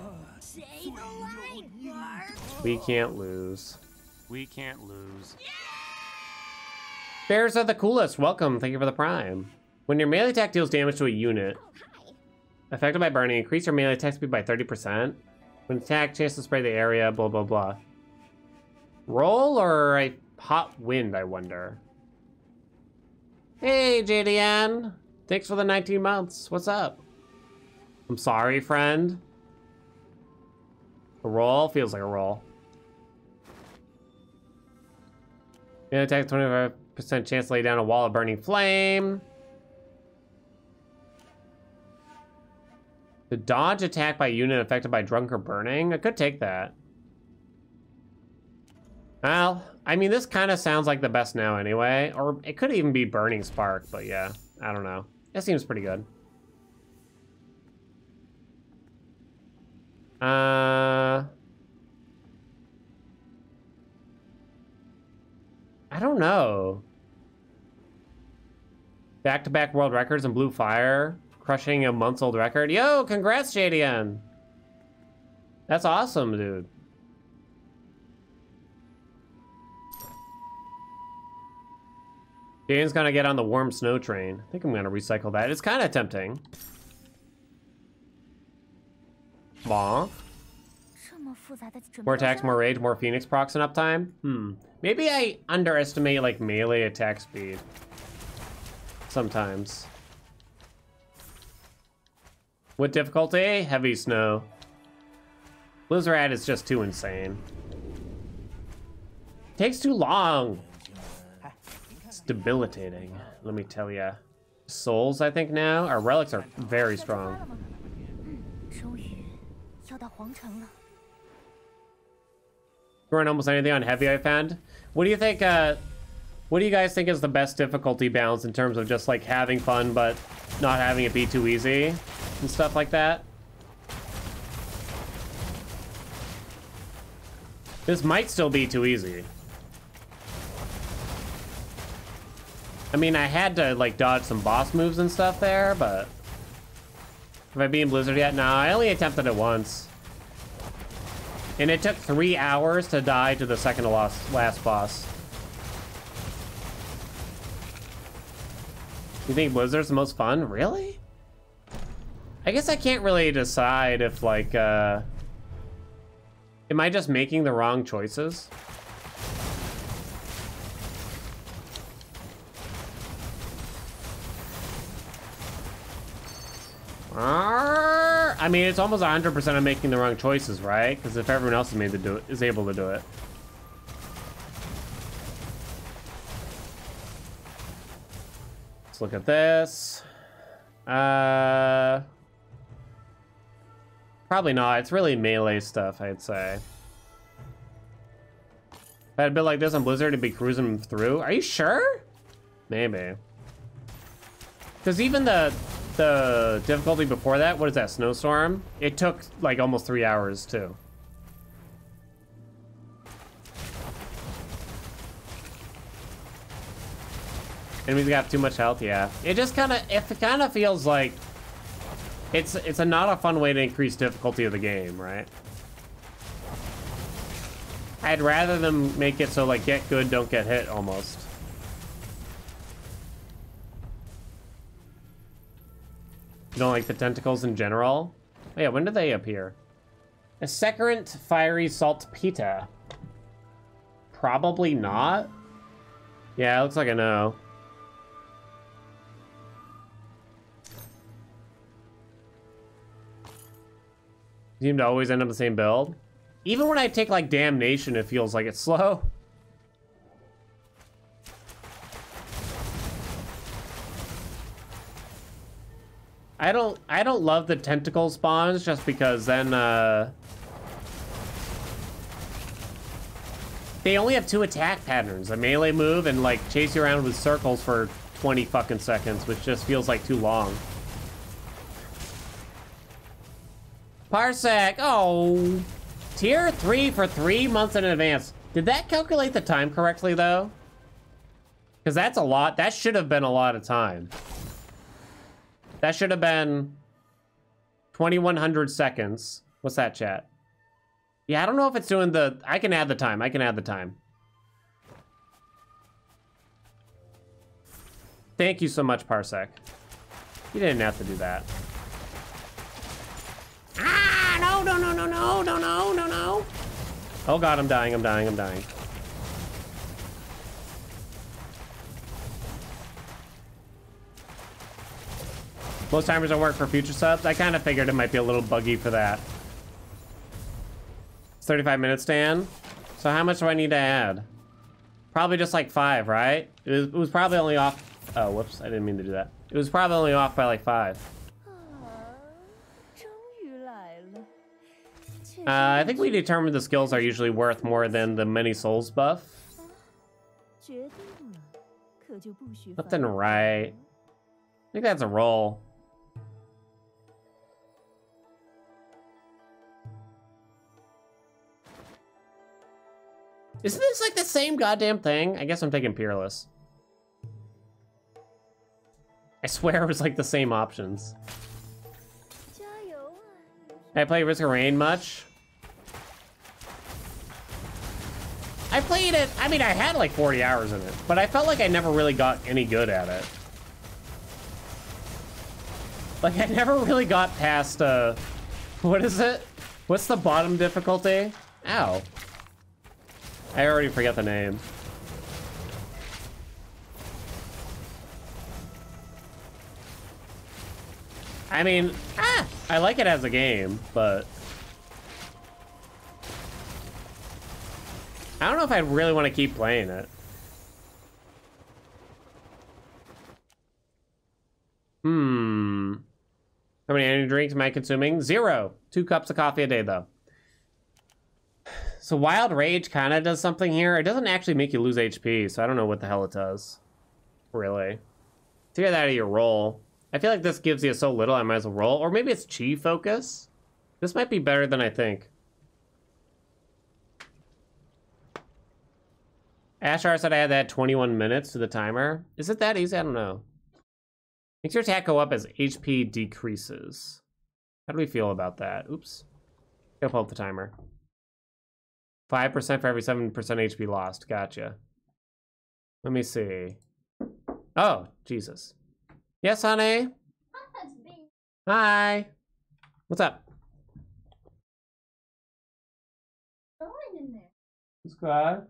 We can't lose. We can't lose. Yeah! Bears are the coolest. Welcome. Thank you for the prime. When your melee attack deals damage to a unit affected by burning, increase your melee attack speed by 30%. When attacked, chance to spray the area, blah, blah, blah. Roll or a hot wind, I wonder. Hey, JDN. Thanks for the 19 months. What's up? I'm sorry, friend. A roll? Feels like a roll. Melee attack 25% chance to lay down a wall of burning flame. The dodge attack by unit affected by drunk or burning. I could take that. Well, I mean, this kind of sounds like the best now anyway, or it could even be Burning Spark, but yeah, I don't know. That seems pretty good. I don't know. Back-to-back world records and Blue Fire, crushing a month's-old record. Yo, congrats, JDN. That's awesome, dude. Jane's gonna get on the Warm Snow train. I think I'm gonna recycle that. It's kind of tempting. Bonk. More attacks, more rage, more Phoenix procs and uptime. Maybe I underestimate like melee attack speed. Sometimes. What difficulty? Heavy snow. Blizzard is just too insane. Takes too long. Debilitating, let me tell ya. Souls, I think now. Our relics are very strong. Throwing almost anything on heavy, I found. What do you think, what do you guys think is the best difficulty balance in terms of just like having fun, but not having it be too easy and stuff like that? This might still be too easy. I mean, I had to like dodge some boss moves and stuff there, but have I beaten Blizzard yet? No, I only attempted it once. And it took 3 hours to die to the second to last boss. You think Blizzard's the most fun? Really? I guess I can't really decide if like, am I just making the wrong choices? I mean, it's almost 100% I'm making the wrong choices, right? Because if everyone else is able to do it. Let's look at this. Probably not. It's really melee stuff, I'd say. If I had a bit like this on Blizzard, it'd be cruising through. Are you sure? Maybe. Because even the difficulty before that, what is that, snowstorm? It took like almost 3 hours too. Enemies got too much health, yeah. It just kind of, it kind of feels like it's not a fun way to increase difficulty of the game, right? I'd rather them make it so like get good, don't get hit almost. You don't like the tentacles in general? Oh yeah, when do they appear? A second fiery saltpeter. Probably not. Yeah, it looks like a no. You seem to always end up the same build. Even when I take like damnation, it feels like it's slow. I don't love the tentacle spawns just because then They only have two attack patterns, a melee move and like chase you around with circles for 20 fucking seconds, which just feels like too long. Parsec, oh. Tier 3 for 3 months in advance. Did that calculate the time correctly though? Because that's a lot. That should have been a lot of time. That should have been 2100 seconds. What's that, chat? Yeah, I don't know if it's doing the... I can add the time. I can add the time. Thank you so much, Parsec. You didn't have to do that. Ah, no, no, no, no, no, no, no, no, no. Oh God, I'm dying, I'm dying, I'm dying. Most timers don't work for future subs. I kind of figured it might be a little buggy for that. It's 35 minutes, Dan. So how much do I need to add? Probably just like 5, right? It was probably only off. Oh, whoops, I didn't mean to do that. It was probably only off by like 5. I think we determined the skills are usually worth more than the many souls buff. Nothing right. I think that's a roll. Isn't this like the same goddamn thing? I guess I'm taking Peerless. I swear it was like the same options. I play Risk of Rain much. I played it, I mean, I had like 40 hours in it, but I felt like I never really got any good at it. Like I never really got past, what is it? What's the bottom difficulty? Ow. I already forget the name. I mean, I like it as a game, but I don't know if I really want to keep playing it. How many energy drinks am I consuming? 0. 2 cups of coffee a day, though. So Wild Rage kind of does something here. It doesn't actually make you lose HP, so I don't know what the hell it does, really. To get that out of your roll. I feel like this gives you so little, I might as well roll. Or maybe it's chi focus. This might be better than I think. Ashar said I had that 21 minutes to the timer. Is it that easy? I don't know. Makes your attack go up as HP decreases. How do we feel about that? Oops. Gotta pull up the timer. 5% for every 7% HP lost. Gotcha. Let me see. Oh, Jesus. Yes, honey? Hi. What's up? Going in there. It's good.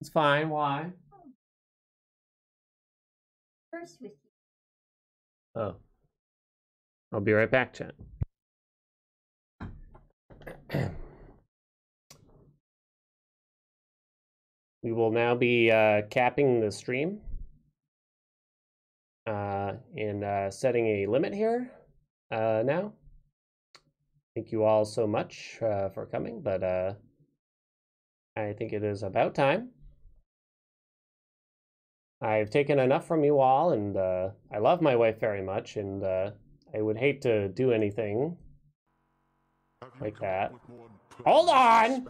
It's fine. Why? First with you. Oh. I'll be right back, chat. We will now be capping the stream. And setting a limit here now. Thank you all so much for coming, but I think it is about time. I've taken enough from you all, and I love my wife very much, and I would hate to do anything like that. Hold on!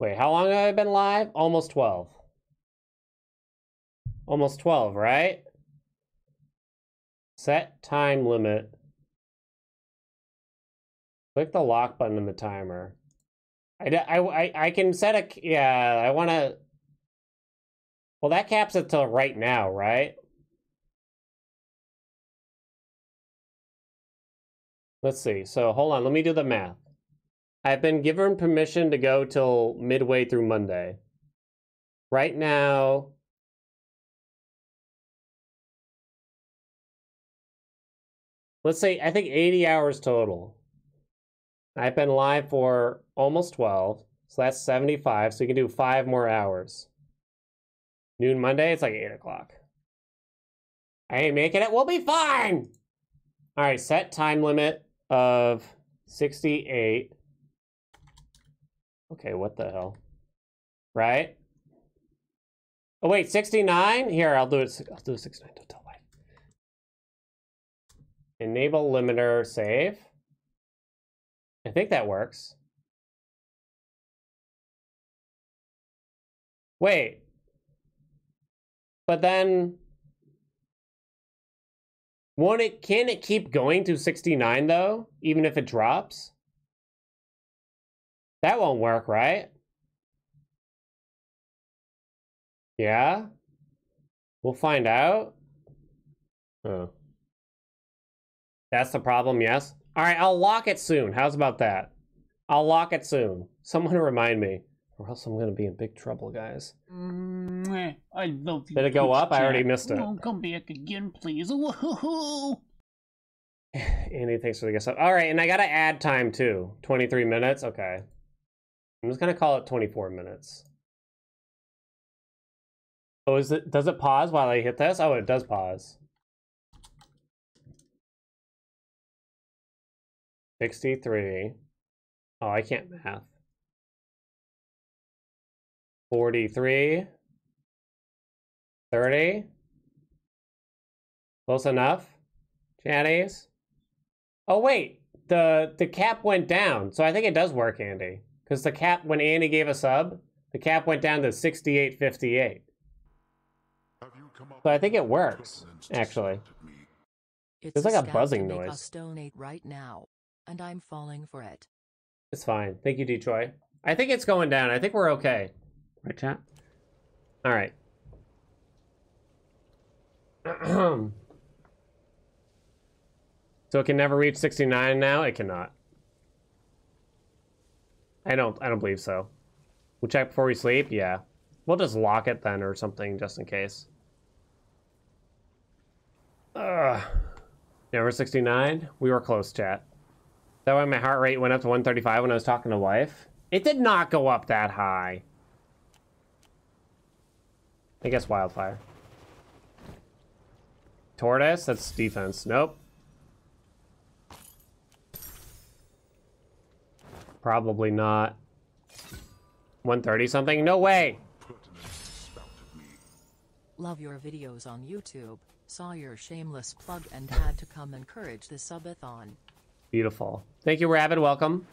Wait, how long have I been live? Almost 12. Almost 12, right? Set time limit. Click the lock button in the timer. I can set a... Yeah, I want to... Well, that caps it till right now, right? Let's see. So, hold on. Let me do the math. I've been given permission to go till midway through Monday. Right now, let's say, I think 80 hours total. I've been live for almost 12, so that's 75, so you can do 5 more hours. Noon Monday, it's like 8 o'clock. I ain't making it, we'll be fine! All right, set time limit of 68. Okay, what the hell? Right? Oh wait, 69? Here, I'll do 69, don't tell life. Enable limiter save. I think that works. Wait. But then can it keep going to 69 though, even if it drops? That won't work, right? Yeah? We'll find out. Oh. That's the problem, yes? All right, I'll lock it soon. How's about that? I'll lock it soon. Someone remind me, or else I'm gonna be in big trouble, guys. I love you. Did it go up? Chat. I already missed it. Don't come back again, please. Woohoo! Andy, thanks for the guess up. All right, and I gotta add time too. 23 minutes, okay. I'm just gonna call it 24 minutes. Oh, does it pause while I hit this? Oh, it does pause. 63. Oh, I can't math. 43. 30. Close enough, chatties. Oh wait, the cap went down. So I think it does work, Andy. Because the cap, when Andy gave a sub, the cap went down to 68.58. So I think it works, actually. There's like a buzzing noise. Donate right now, and I'm falling for it. It's fine. Thank you, Detroit. I think it's going down. I think we're okay. Right, chat? All right. So it can never reach 69 now? It cannot. I don't believe so. We'll check before we sleep? Yeah. We'll just lock it then or something just in case. Never 69? We were close, chat. That way my heart rate went up to 135 when I was talking to wife. It did not go up that high. I guess wildfire. Tortoise? That's defense. Nope. Probably not. 130 something? No way! Love your videos on YouTube. Saw your shameless plug and had to come encourage the subathon. Beautiful. Thank you, Rabbit. Welcome.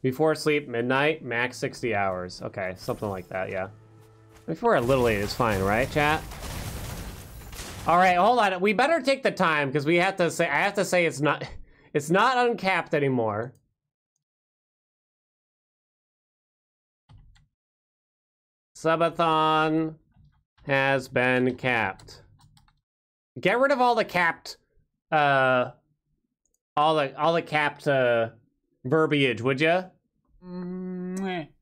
Before sleep, midnight, max 60 hours. Okay, something like that, yeah. Before a little late is fine, right, chat? All right, hold on. We better take the time because we have to say, I have to say it's not uncapped anymore. Subathon has been capped. Get rid of all the capped, all the capped verbiage, would you?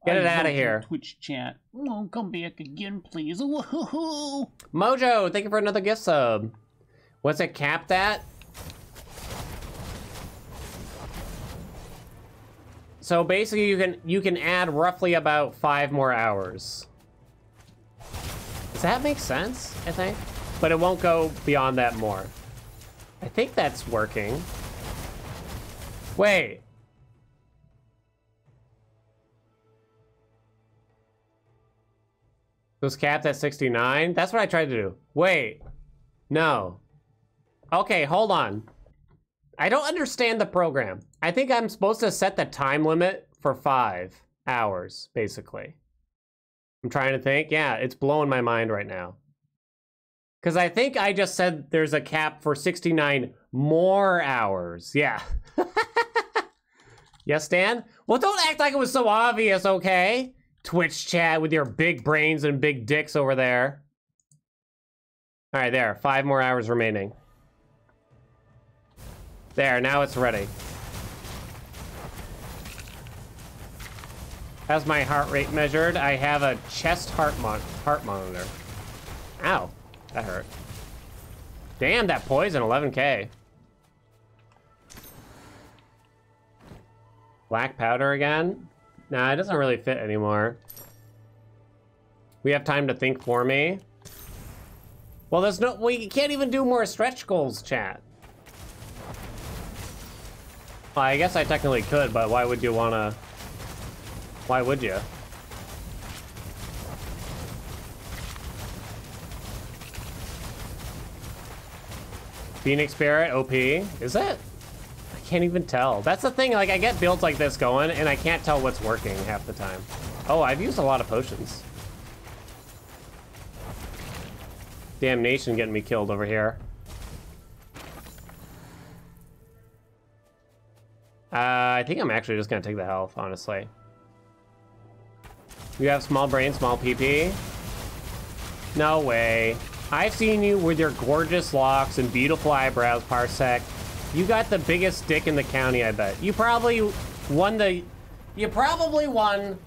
Get it out of here. Twitch chat. Oh, come back again, please. Woohoo! Mojo, thank you for another gift sub. Was it capped at? So basically, you can add roughly about 5 more hours. Does that make sense? I think. But it won't go beyond that more. I think that's working. Wait. It was capped at 69? That's what I tried to do. Wait. No. Okay, hold on. I don't understand the program. I think I'm supposed to set the time limit for 5 hours, basically. I'm trying to think. Yeah, it's blowing my mind right now. Because I think I just said there's a cap for 69 more hours. Yeah. Yes, Dan? Well, don't act like it was so obvious, okay? Twitch chat with your big brains and big dicks over there. All right, there. 5 more hours remaining. There, now it's ready. As my heart rate measured, I have a chest heart monitor. Ow. That hurt. Damn, that poison, 11K. Black powder again? Nah, it doesn't really fit anymore. We have time to think for me. Well, we can't even do more stretch goals, chat. Well, I guess I technically could, but why would you wanna... Why would you? Phoenix Spirit, OP. Is it? I can't even tell. That's the thing, like I get builds like this going and I can't tell what's working half the time. Oh, I've used a lot of potions. Damnation getting me killed over here. I think I'm actually just gonna take the health, honestly. You have small brain, small PP? No way. I've seen you with your gorgeous locks and beautiful eyebrows, Parsec. You got the biggest dick in the county, I bet. You probably won the... You probably won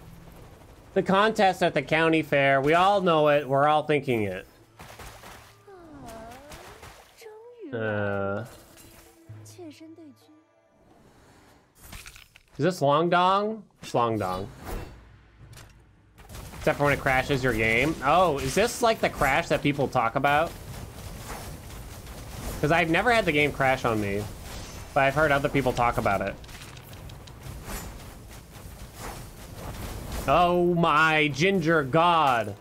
the contest at the county fair. We all know it. We're all thinking it. Is this Long Dong? It's Long Dong. Except for when it crashes your game. Oh, is this like the crash that people talk about? Because I've never had the game crash on me, but I've heard other people talk about it. Oh my ginger god.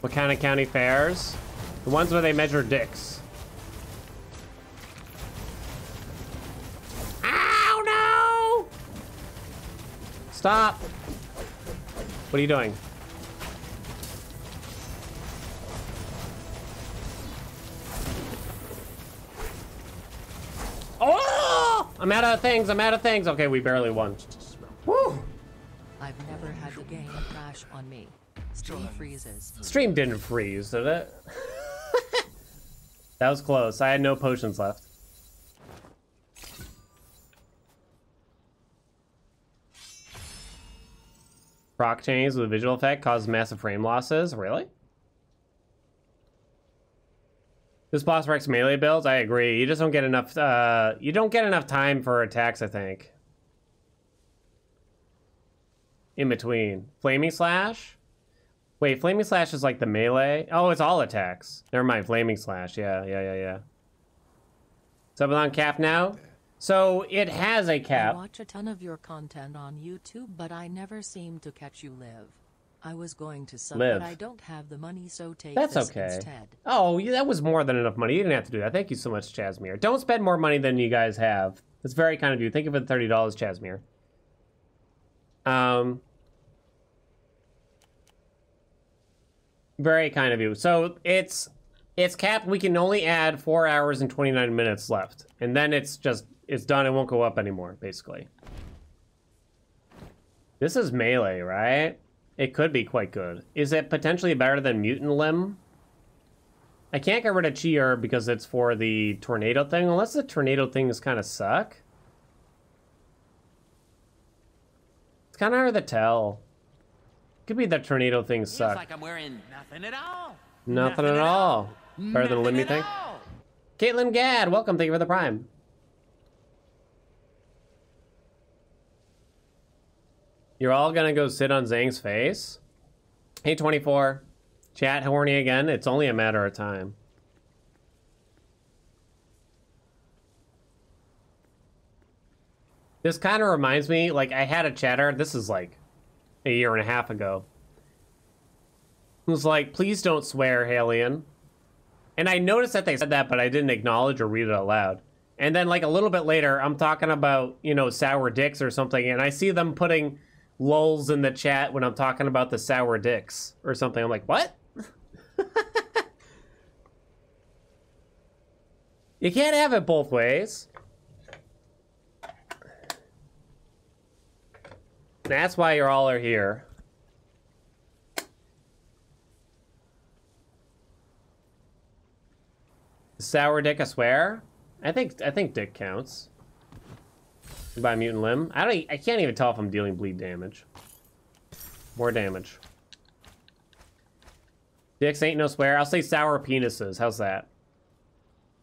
What kind of county fairs? The ones where they measure dicks. Ow, no! Stop! What are you doing? Oh! I'm out of things, I'm out of things. Okay, we barely won. Woo! I've never had the game crash on me. Stream freezes. Stream didn't freeze, did it? That was close. I had no potions left. Proc chains with a visual effect cause massive frame losses. Really? This boss wrecks melee builds. I agree. You just don't get enough. You don't get enough time for attacks, I think. In between, flaming slash. Wait, Flaming Slash is like the melee? Oh, it's all attacks. Never mind, Flaming Slash. Yeah. Is it on cap now? So it has a cap. I watch a ton of your content on YouTube, but I never seem to catch you live. I was going to sub, but I don't have the money, so take this instead. Oh, yeah, that was more than enough money. You didn't have to do that. Thank you so much, Chasmere. Don't spend more money than you guys have. That's very kind of you. Thank you for the $30, Chasmere. Very kind of you. So it's capped. We can only add 4 hours and 29 minutes left, and then it's done. It won't go up anymore, basically. This is melee, right? It could be quite good. Is it potentially better than Mutant Limb? I can't get rid of Chi Herb because it's for the tornado thing, unless the tornado things kind of suck. It's kind of hard to tell. Could be that tornado thing sucks. Like I'm wearing nothing at all. Nothing at all. Better than a Limmy thing. Caitlin Gadd, welcome. Thank you for the prime. You're all gonna go sit on Zhang's face? Hey, 24. Chat horny again. It's only a matter of time. This kind of reminds me, like I had a chatter. This is like a year and a half ago. It was like, please don't swear, Haelian. And I noticed that they said that, but I didn't acknowledge or read it aloud. And then like a little bit later, I'm talking about, you know, sour dicks or something. And I see them putting lulls in the chat when I'm talking about the sour dicks or something. I'm like, what? You can't have it both ways. That's why you're all are here. Sour dick, I swear. I think dick counts. By Mutant Limb. I can't even tell if I'm dealing bleed damage. More damage. Dicks ain't no swear. I'll say sour penises. How's that?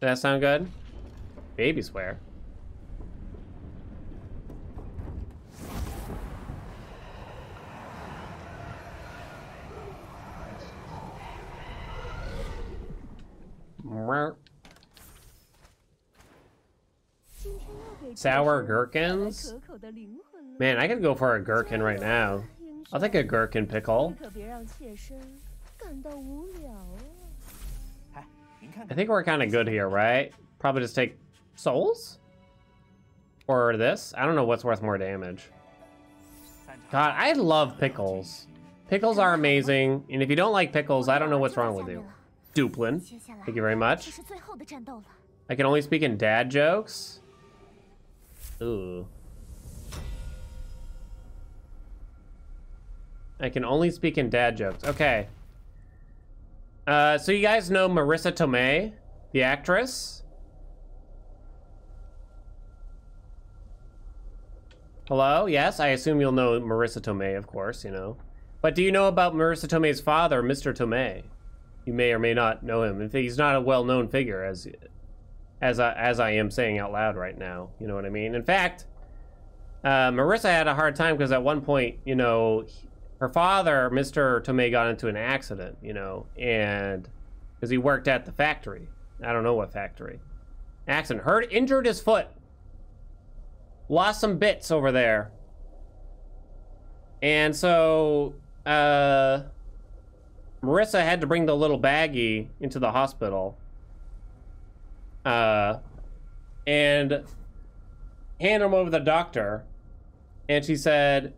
Does that sound good? Baby swear. Sour gherkins? Man, I could go for a gherkin right now. I'll take a gherkin pickle. I think we're kind of good here, right? Probably just take souls? Or this? I don't know what's worth more damage. God, I love pickles. Pickles are amazing, and if you don't like pickles, I don't know what's wrong with you. Duplin, thank you very much. I can only speak in dad jokes. Ooh. I can only speak in dad jokes. Okay. So you guys know Marissa Tomei, the actress? Hello? Yes, I assume you'll know Marissa Tomei, of course, you know. But do you know about Marissa Tomei's father, Mr. Tomei? You may or may not know him. In fact, he's not a well-known figure, as I am saying out loud right now. You know what I mean? In fact, Marissa had a hard time because at one point, you know, her father, Mr. Tomei, got into an accident, you know, and because he worked at the factory. I don't know what factory. Accident. Hurt, injured his foot. Lost some bits over there. And so, Marissa had to bring the little baggie into the hospital. And hand him over to the doctor. And she said,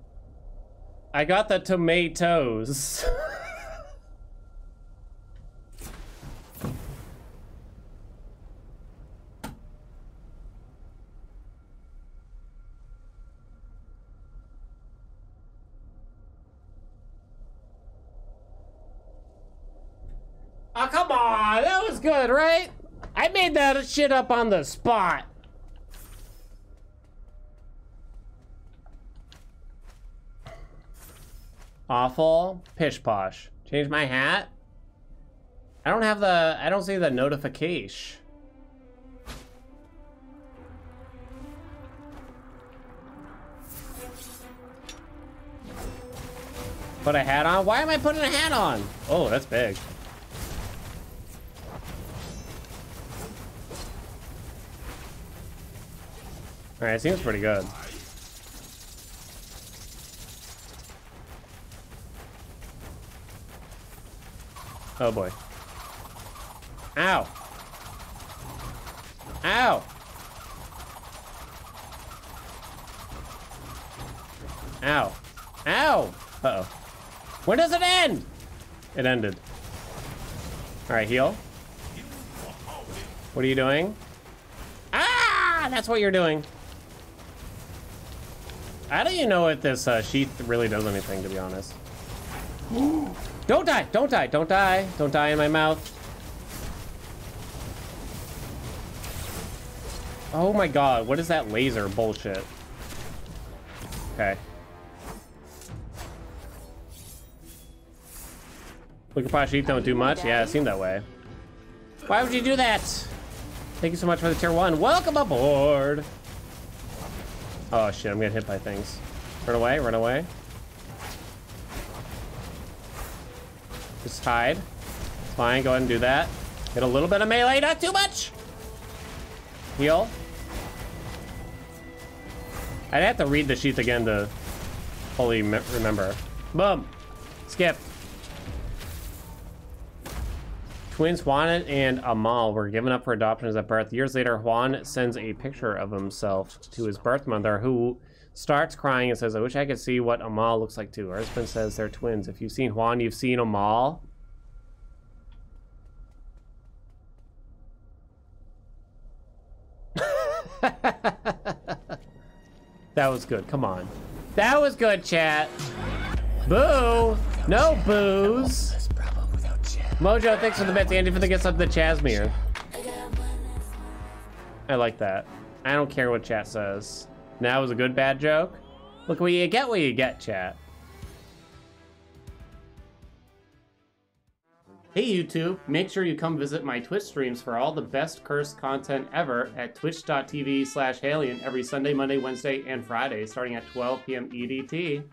I got the tomatoes. Oh, come on. That was good, right? I made that shit up on the spot. Awful. Pish posh. Change my hat? I don't have the... I don't see the notification. Put a hat on? Why am I putting a hat on? Oh, that's big. Alright, seems pretty good. Oh boy. Ow. Ow. Ow. Ow. Uh-oh. When does it end? It ended. Alright, heal. What are you doing? Ah! That's what you're doing. How do you know if this sheath really does anything, to be honest? Don't die, don't die, don't die. Don't die in my mouth. Oh my God, what is that laser bullshit? Okay. Wikipedia sheath don't do much? Yeah, it seemed that way. Why would you do that? Thank you so much for the tier 1. Welcome aboard. Oh shit, I'm getting hit by things. Run away, run away. Just hide. It's fine, go ahead and do that. Get a little bit of melee, not too much. Heal. I'd have to read the sheath again to fully remember. Boom. Skip. Twins Juan and Amal were given up for adoption at birth. Years later, Juan sends a picture of himself to his birth mother, who starts crying and says, I wish I could see what Amal looks like too. Her husband says they're twins. If you've seen Juan, you've seen Amal. That was good. Come on. That was good, chat. Boo. No boos. Mojo, thanks for the bets. Andy for the gifts up the Chasmere. I like that. I don't care what chat says. Now is a good bad joke. Look what you get, chat. Hey YouTube, make sure you come visit my Twitch streams for all the best cursed content ever at twitch.tv/Haelian every Sunday, Monday, Wednesday, and Friday starting at 12 p.m. EDT.